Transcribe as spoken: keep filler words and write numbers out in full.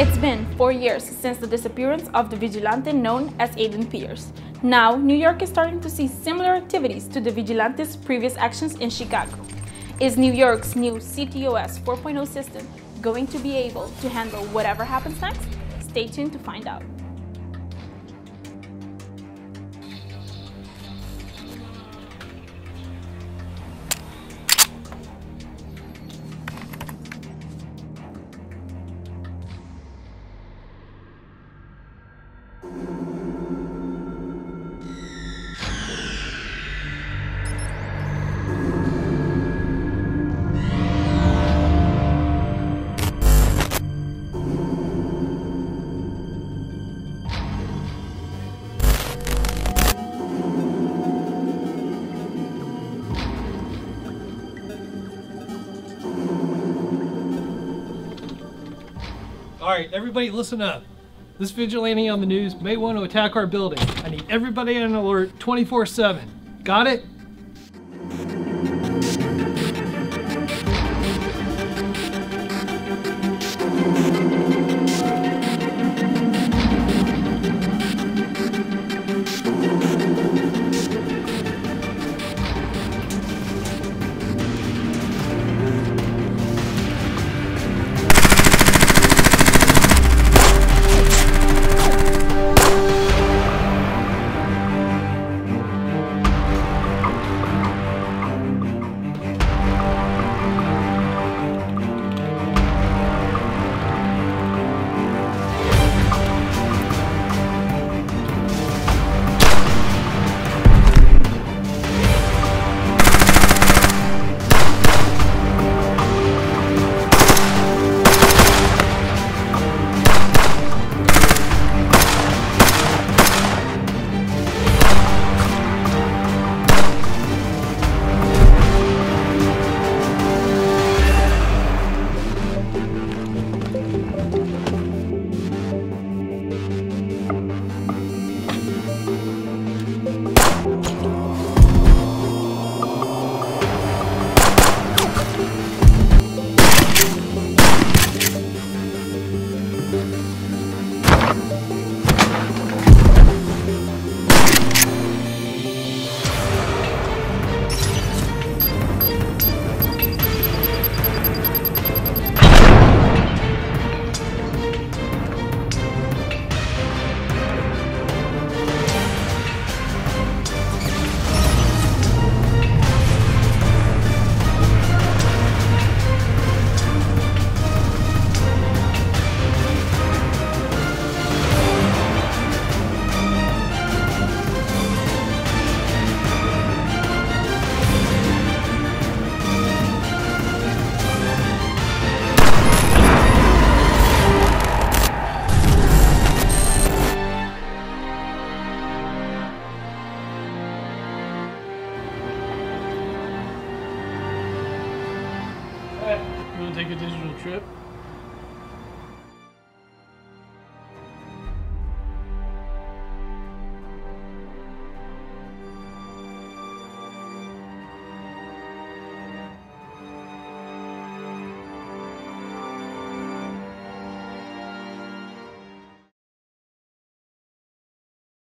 It's been four years since the disappearance of the vigilante known as Aiden Pierce. Now, New York is starting to see similar activities to the vigilante's previous actions in Chicago. Is New York's new C T O S four point oh system going to be able to handle whatever happens next? Stay tuned to find out. Alright, everybody listen up. This vigilante on the news may want to attack our building. I need everybody on alert twenty-four seven. Got it?